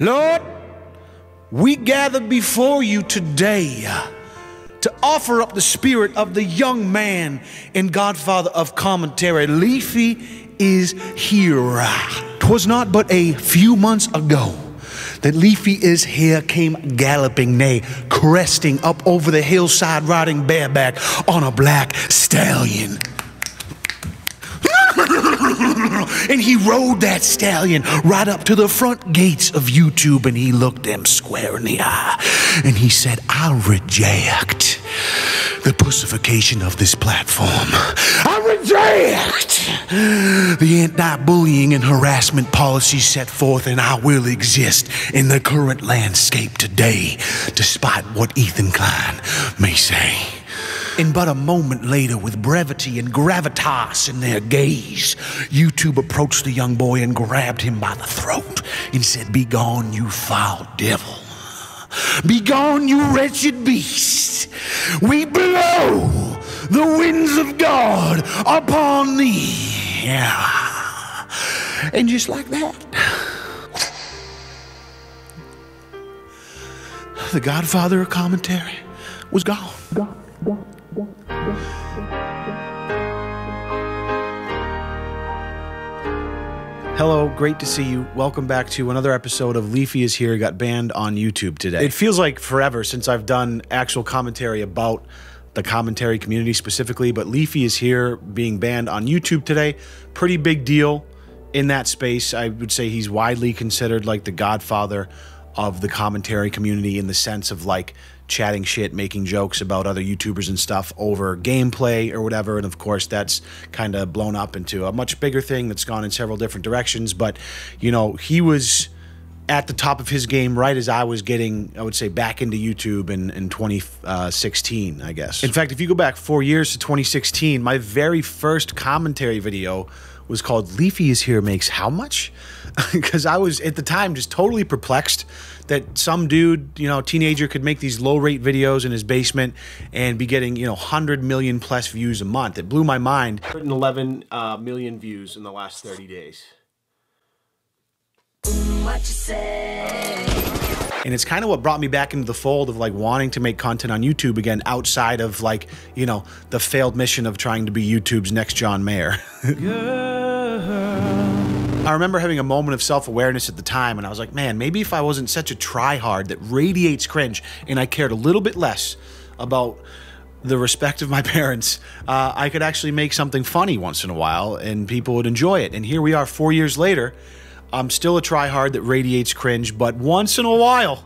Lord, we gather before you today to offer up the spirit of the young man and godfather of commentary. Leafy is here. 'Twas not but a few months ago that Leafy is Here came galloping, nay, cresting up over the hillside, riding bareback on a black stallion. And he rode that stallion right up to the front gates of YouTube, and he looked them square in the eye, and he said, I reject the pussification of this platform. I reject the anti-bullying and harassment policy set forth, and I will exist in the current landscape today, despite what Ethan Klein may say. And but a moment later, with brevity and gravitas in their gaze, YouTube approached the young boy and grabbed him by the throat and said, Be gone, you foul devil. Be gone, you wretched beast. We blow the winds of God upon thee. Yeah. And just like that, the godfather of commentary was gone. Gone. Gone. Hello, great to see you. Welcome back to another episode of Leafy is Here. Got banned on YouTube today. It feels like forever since I've done actual commentary about the commentary community specifically, but Leafy is Here being banned on YouTube today, pretty big deal in that space. I would say he's widely considered like the godfather of the commentary community in the sense of like chatting shit, making jokes about other YouTubers and stuff over gameplay or whatever. And of course, that's kind of blown up into a much bigger thing that's gone in several different directions. But, you know, he was at the top of his game right as I was getting, I would say, back into YouTube in 2016, I guess. In fact, if you go back 4 years to 2016, my very first commentary video was called Leafy is Here Makes How Much? Because I was, at the time, just totally perplexed that some dude, you know, teenager could make these low-rate videos in his basement and be getting, you know, 100 million plus views a month. It blew my mind. 111 million views in the last 30 days. What you say? And it's kind of what brought me back into the fold of like wanting to make content on YouTube again outside of like, you know, the failed mission of trying to be YouTube's next John Mayer. I remember having a moment of self-awareness at the time, and I was like, man, maybe if I wasn't such a try-hard that radiates cringe and I cared a little bit less about the respect of my parents, I could actually make something funny once in a while and people would enjoy it. And here we are 4 years later. I'm still a try-hard that radiates cringe, but once in a while,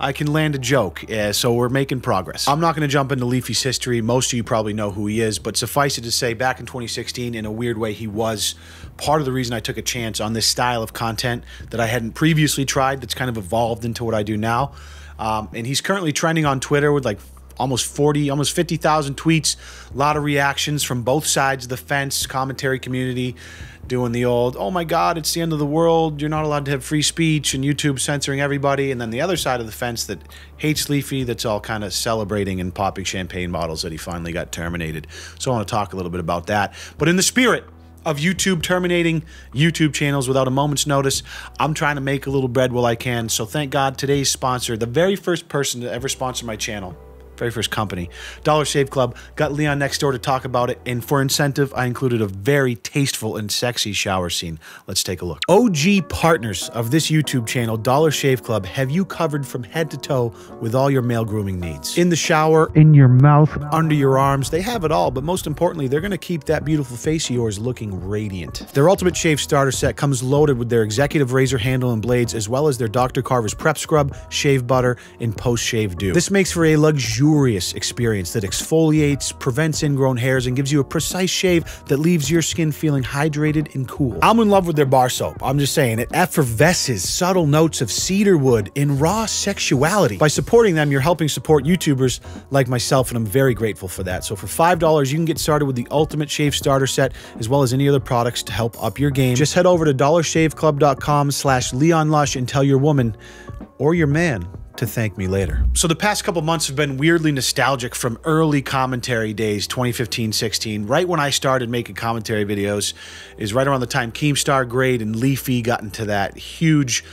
I can land a joke, so we're making progress. I'm not going to jump into Leafy's history. Most of you probably know who he is, but suffice it to say, back in 2016, in a weird way, he was part of the reason I took a chance on this style of content that I hadn't previously tried that's kind of evolved into what I do now, and he's currently trending on Twitter with like almost 40, almost 50,000 tweets, a lot of reactions from both sides of the fence, commentary community, doing the old, oh my God, it's the end of the world, you're not allowed to have free speech, and YouTube censoring everybody, and then the other side of the fence that hates Leafy, that's all kind of celebrating and popping champagne bottles that he finally got terminated. So I want to talk a little bit about that. But in the spirit of YouTube terminating YouTube channels without a moment's notice, I'm trying to make a little bread while I can. So thank God today's sponsor, the very first person to ever sponsor my channel, very first company, Dollar Shave Club. Got Leon next door to talk about it, and for incentive, I included a very tasteful and sexy shower scene. Let's take a look. OG partners of this YouTube channel, Dollar Shave Club, have you covered from head to toe with all your male grooming needs. In the shower, in your mouth, under your arms, they have it all, but most importantly, they're gonna keep that beautiful face of yours looking radiant. Their Ultimate Shave Starter Set comes loaded with their executive razor handle and blades, as well as their Dr. Carver's Prep Scrub, Shave Butter, and Post-Shave Dew. This makes for a luxurious experience that exfoliates, prevents ingrown hairs, and gives you a precise shave that leaves your skin feeling hydrated and cool. I'm in love with their bar soap. I'm just saying, it effervesces subtle notes of cedar wood and raw sexuality. By supporting them, you're helping support YouTubers like myself, and I'm very grateful for that. So for $5, you can get started with the Ultimate Shave Starter Set, as well as any other products to help up your game. Just head over to dollarshaveclub.com/LeonLush and tell your woman or your man to thank me later. So the past couple months have been weirdly nostalgic from early commentary days, 2015, 16, right when I started making commentary videos is right around the time Keemstar, Grade, and Leafy got into that huge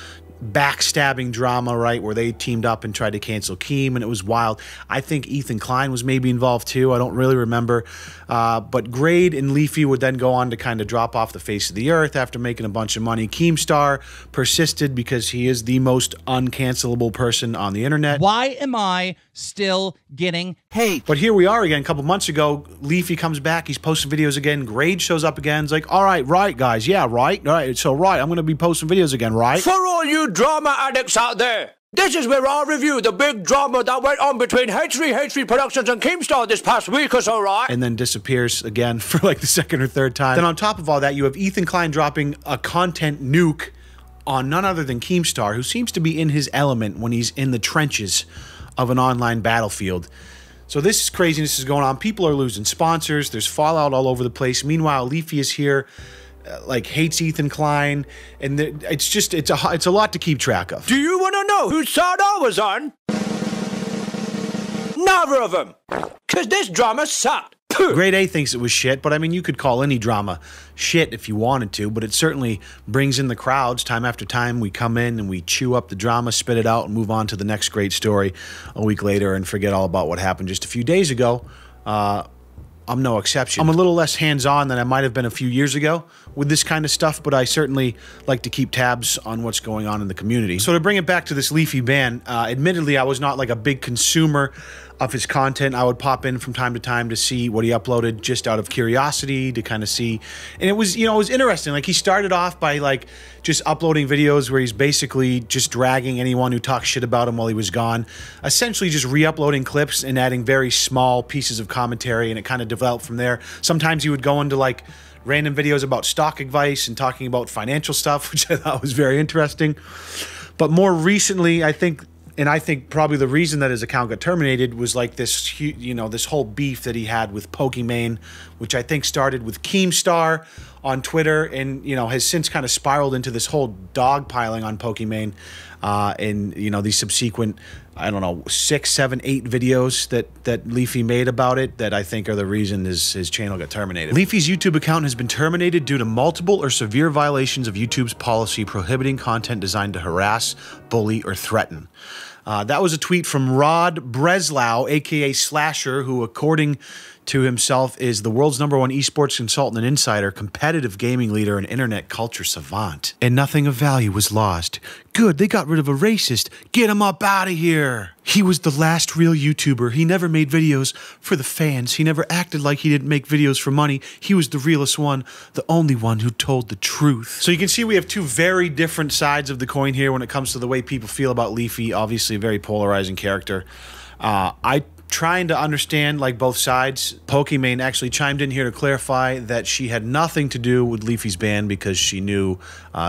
backstabbing drama, right, where they teamed up and tried to cancel Keem, and it was wild. I think Ethan Klein was maybe involved too. I don't really remember. But Grade and Leafy would then go on to kind of drop off the face of the earth after making a bunch of money. Keemstar persisted because he is the most uncancelable person on the internet. Why am I still getting hate? But here we are again. A couple months ago, Leafy comes back. He's posting videos again. Grade shows up again. It's like, all right, guys. Yeah, right. So, I'm going to be posting videos again, right? For all you drama addicts out there, this is where I'll review the big drama that went on between H3 Productions and Keemstar this past week or so, right? And then disappears again for like the second or third time. Then on top of all that, you have Ethan Klein dropping a content nuke on none other than Keemstar, who seems to be in his element when he's in the trenches of an online battlefield. So this is craziness is going on. People are losing sponsors. There's fallout all over the place. Meanwhile, Leafy is here, like, hates Ethan Klein, and it's just, it's a lot to keep track of. Do you want to know whose side I was on? Neither of them, because this drama sucked. Grade A thinks it was shit, but I mean, you could call any drama shit if you wanted to, but it certainly brings in the crowds time after time. We come in and we chew up the drama, spit it out, and move on to the next great story a week later and forget all about what happened just a few days ago. I'm no exception. I'm a little less hands-on than I might have been a few years ago with this kind of stuff, but I certainly like to keep tabs on what's going on in the community. So to bring it back to this Leafy ban, admittedly, I was not like a big consumer of his content. I would pop in from time to time to see what he uploaded just out of curiosity to kind of see. And it was, you know, it was interesting. Like, he started off by like just uploading videos where he's basically just dragging anyone who talks shit about him while he was gone, essentially just re-uploading clips and adding very small pieces of commentary, and it kind of developed from there. Sometimes he would go into like random videos about stock advice and talking about financial stuff, which I thought was very interesting. But more recently, I think probably the reason that his account got terminated was like this, you know, this whole beef that he had with Pokimane, which I think started with Keemstar on Twitter, and, you know, has since kind of spiraled into this whole dog piling on Pokimane, and, you know, these subsequent, I don't know, 6, 7, 8 videos that Leafy made about it that I think are the reason his channel got terminated. Leafy's YouTube account has been terminated due to multiple or severe violations of YouTube's policy prohibiting content designed to harass, bully, or threaten. That was a tweet from Rod Breslau, a.k.a. Slasher, who, according to himself, is the world's #1 esports consultant and insider, competitive gaming leader, and internet culture savant. And nothing of value was lost. Good, they got rid of a racist. Get him up out of here. He was the last real YouTuber. He never made videos for the fans. He never acted like he didn't make videos for money. He was the realest one, the only one who told the truth. So you can see we have two very different sides of the coin here when it comes to the way people feel about Leafy. Obviously a very polarizing character. I trying to understand like both sides. Pokimane actually chimed in here to clarify that she had nothing to do with Leafy's ban because she knew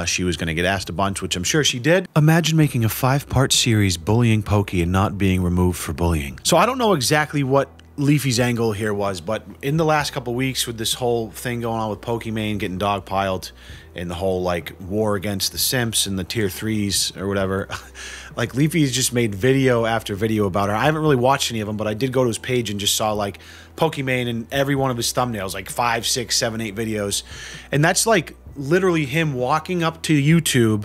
she was going to get asked a bunch, which I'm sure she did. Imagine making a 5-part series bullying Poki and not being removed for bullying. So I don't know exactly what Leafy's angle here was, but in the last couple weeks with this whole thing going on with Pokimane getting dogpiled and the whole like war against the simps and the tier 3s or whatever, like Leafy's just made video after video about her. I haven't really watched any of them, but I did go to his page and just saw like Pokimane in every one of his thumbnails, like 5, 6, 7, 8 videos. And that's like literally him walking up to YouTube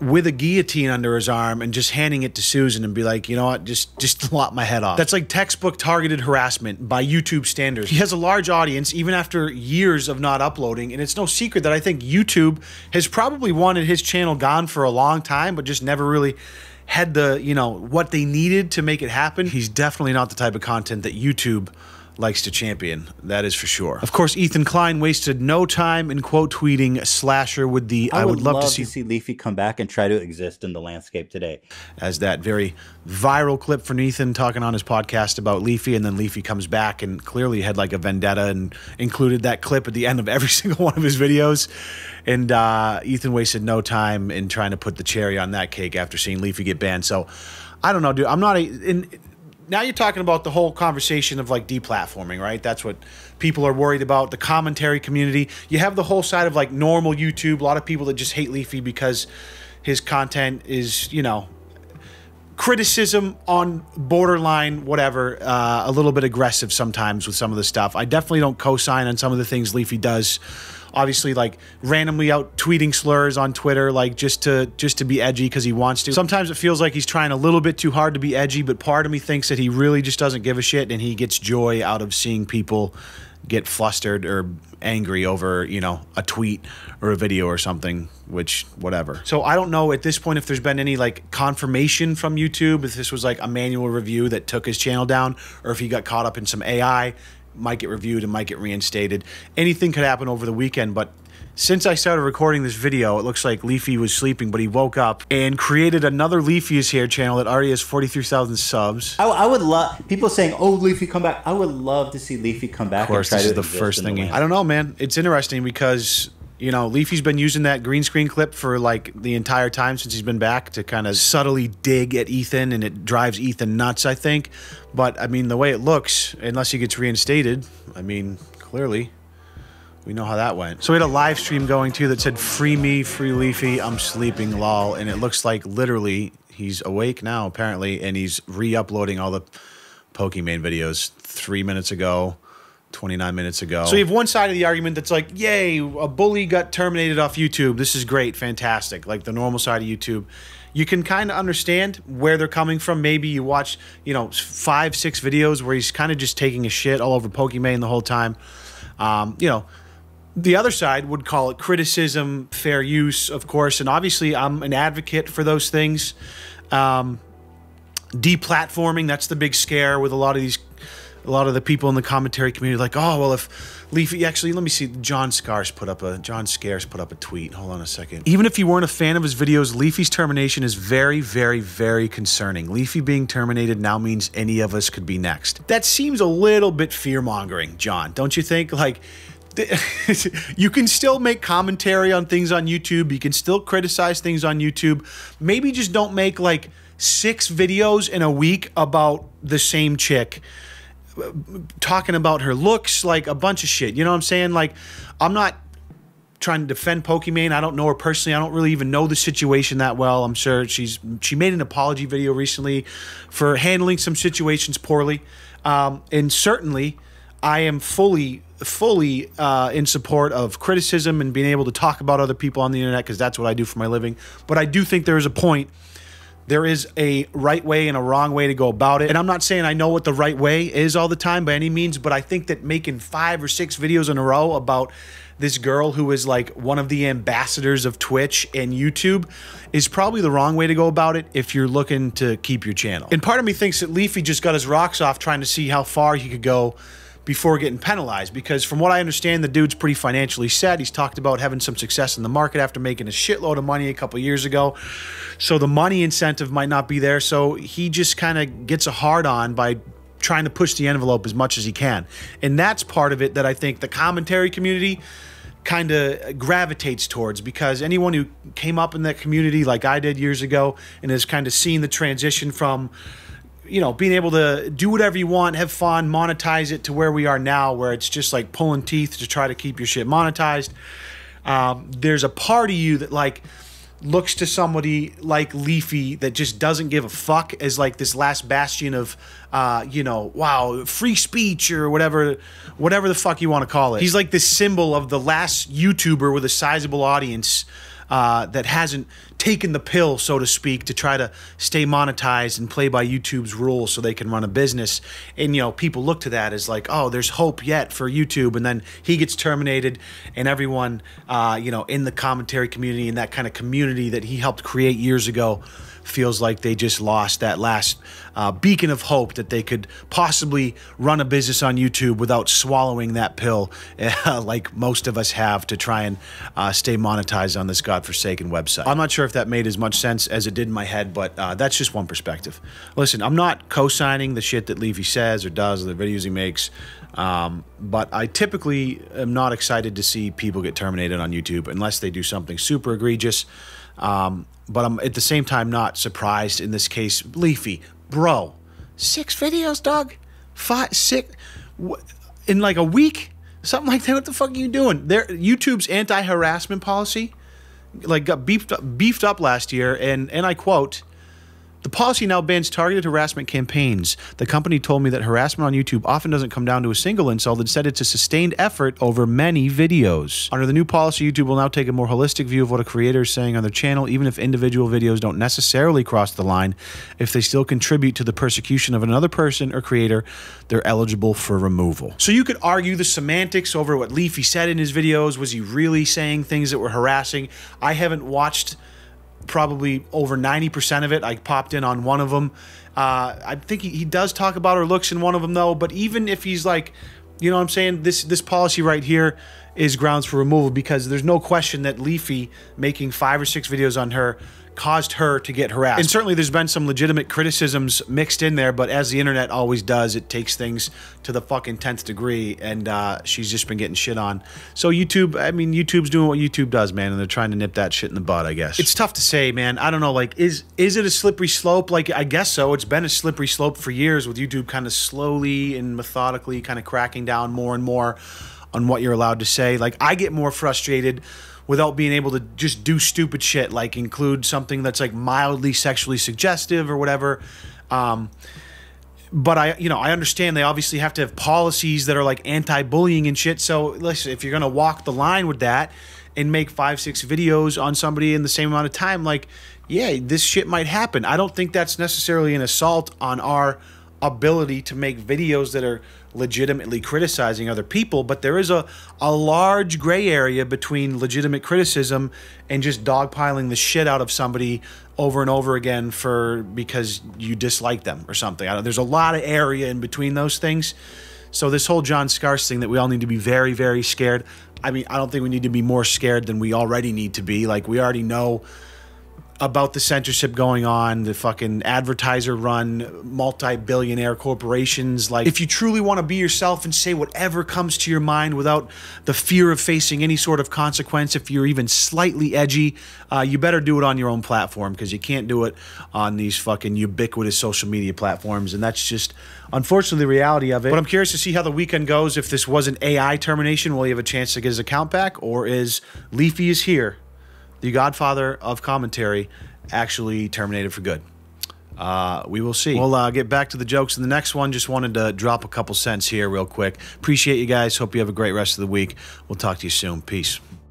with a guillotine under his arm and just handing it to Susan and be like, you know what, just lop my head off. That's like textbook targeted harassment by YouTube standards. He has a large audience even after years of not uploading, and it's no secret that I think YouTube has probably wanted his channel gone for a long time, but just never really had the, you know, what they needed to make it happen. He's definitely not the type of content that YouTube likes to champion, that is for sure. Of course, Ethan Klein wasted no time in quote tweeting Slasher with the I would love to see Leafy come back and try to exist in the landscape today, as that very viral clip from Ethan talking on his podcast about Leafy, and then Leafy comes back and clearly had like a vendetta and included that clip at the end of every single one of his videos. And Ethan wasted no time in trying to put the cherry on that cake after seeing Leafy get banned. So I don't know, dude. Now you're talking about the whole conversation of like deplatforming, right? That's what people are worried about, the commentary community. You have the whole side of like normal YouTube, a lot of people that just hate Leafy because his content is, you know, criticism on borderline whatever, a little bit aggressive sometimes with some of the stuff. I definitely don't co-sign on some of the things Leafy does obviously like randomly out tweeting slurs on Twitter, like just to be edgy because he wants to. Sometimes it feels like he's trying a little bit too hard to be edgy, but part of me thinks that he really just doesn't give a shit and he gets joy out of seeing people get flustered or angry over, you know, a tweet or a video or something, which whatever. So I don't know at this point if there's been any like confirmation from YouTube, if this was like a manual review that took his channel down, or if he got caught up in some AI, might get reviewed and might get reinstated. Anything could happen over the weekend, but since I started recording this video, it looks like Leafy was sleeping, but he woke up and created another Leafy Is Here channel that already has 43,000 subs. I would love people saying, "Oh, Leafy, come back." I would love to see Leafy come back. Of course, and try this is the first thing. I don't know, man. It's interesting because, you know, Leafy's been using that green screen clip for like the entire time since he's been back to kind of subtly dig at Ethan, and it drives Ethan nuts, I think. But I mean, the way it looks, unless he gets reinstated, I mean, clearly. We know how that went. So we had a live stream going too that said, "Free me, free Leafy, I'm sleeping, lol." And it looks like literally he's awake now apparently, and he's re-uploading all the Pokimane videos 3 minutes ago, 29 minutes ago. So you have one side of the argument that's like, yay, a bully got terminated off YouTube. This is great, fantastic, like the normal side of YouTube. You can kind of understand where they're coming from. Maybe you watch, you know, 5, 6 videos where he's kind of just taking a shit all over Pokimane the whole time. You know, the other side would call it criticism, fair use, of course, and obviously I'm an advocate for those things. Deplatforming, that's the big scare with a lot of the people in the commentary community, like, oh, well, if Leafy, actually, let me see, John Scarce put up a tweet. Hold on a second. "Even if you weren't a fan of his videos, Leafy's termination is very, very, very concerning. Leafy being terminated now means any of us could be next." That seems a little bit fear-mongering, John, don't you think? Like, you can still make commentary on things on YouTube. You can still criticize things on YouTube. Maybe just don't make like 6 videos in a week about the same chick talking about her looks, like a bunch of shit. You know what I'm saying? Like, I'm not trying to defend Pokimane. I don't know her personally. I don't really even know the situation that well. I'm sure she made an apology video recently for handling some situations poorly. And certainly I am fully in support of criticism and being able to talk about other people on the internet, because that's what I do for my living. But I do think there is a point. There is a right way and a wrong way to go about it. And I'm not saying I know what the right way is all the time by any means, but I think that making 5 or 6 videos in a row about this girl who is like one of the ambassadors of Twitch and YouTube is probably the wrong way to go about it if you're looking to keep your channel. And part of me thinks that Leafy just got his rocks off trying to see how far he could go before getting penalized, because from what I understand, the dude's pretty financially set. He's talked about having some success in the market after making a shitload of money a couple years ago. So the money incentive might not be there. So he just kind of gets a hard on by trying to push the envelope as much as he can. And that's part of it that I think the commentary community kind of gravitates towards, because anyone who came up in that community like I did years ago and has kind of seen the transition from, you know, being able to do whatever you want, have fun, monetize it, to where we are now, where it's just like pulling teeth to try to keep your shit monetized. There's a part of you that like looks to somebody like Leafy that just doesn't give a fuck as like this last bastion of, you know, wow, free speech or whatever the fuck you want to call it. He's like this symbol of the last YouTuber with a sizable audience that hasn't taken the pill, so to speak, to try to stay monetized and play by YouTube's rules so they can run a business. And, you know, people look to that as like, oh, there's hope yet for YouTube. And then he gets terminated, and everyone, you know, in the commentary community and that kind of community that he helped create years ago feels like they just lost that last beacon of hope that they could possibly run a business on YouTube without swallowing that pill like most of us have to try and stay monetized on this godforsaken website. I'm not sure if that made as much sense as it did in my head, but that's just one perspective. Listen, I'm not co-signing the shit that Leafy says or does or the videos he makes, but I typically am not excited to see people get terminated on YouTube unless they do something super egregious. But I'm at the same time not surprised in this case. Leafy, bro, 6 videos, dog, 5, 6 in like a week, something like that. What the fuck are you doing? There, YouTube's anti-harassment policy like got beefed up last year, and I quote, The policy now bans targeted harassment campaigns. The company told me that harassment on YouTube often doesn't come down to a single insult. Instead, it's a sustained effort over many videos. Under the new policy, YouTube will now take a more holistic view of what a creator is saying on their channel, even if individual videos don't necessarily cross the line. If they still contribute to the persecution of another person or creator, they're eligible for removal. So you could argue the semantics over what Leafy said in his videos. Was he really saying things that were harassing? I haven't watched probably over 90% of it. I popped in on one of them. I think he does talk about her looks in one of them, though. But even if he's like, you know what I'm saying, this policy right here is grounds for removal, because there's no question that Leafy making 5 or 6 videos on her caused her to get harassed. And certainly there's been some legitimate criticisms mixed in there, but as the internet always does, it takes things to the fucking 10th degree, and she's just been getting shit on. So YouTube, I mean, YouTube's doing what YouTube does, man, and they're trying to nip that shit in the bud, I guess. It's tough to say, man. I don't know, like, is it a slippery slope? Like, I guess so. It's been a slippery slope for years, with YouTube kind of slowly and methodically kind of cracking down more and more on what you're allowed to say. Like, I get more frustrated without being able to just do stupid shit, like include something that's like mildly sexually suggestive or whatever. But I, you know, I understand they obviously have to have policies that are like anti-bullying and shit. So listen, if you're going to walk the line with that and make 5, 6 videos on somebody in the same amount of time, like, yeah, this shit might happen. I don't think that's necessarily an assault on our ability to make videos that are legitimately criticizing other people, but there is a large gray area between legitimate criticism and just dogpiling the shit out of somebody over and over again because you dislike them or something. I don't, there's a lot of area in between those things. So this whole John Scarce thing that we all need to be very, very scared. I mean, I don't think we need to be more scared than we already need to be. Like, we already know about the censorship going on, the fucking advertiser-run, multi-billionaire corporations. Like, if you truly want to be yourself and say whatever comes to your mind without the fear of facing any sort of consequence, if you're even slightly edgy, you better do it on your own platform, because you can't do it on these fucking ubiquitous social media platforms, and that's just, unfortunately, the reality of it. But I'm curious to see how the weekend goes. If this was an AI termination, will he have a chance to get his account back, or is Leafy Is Here, the godfather of commentary, actually terminated for good? We will see. We'll get back to the jokes in the next one. Just wanted to drop a couple cents here real quick. Appreciate you guys. Hope you have a great rest of the week. We'll talk to you soon. Peace.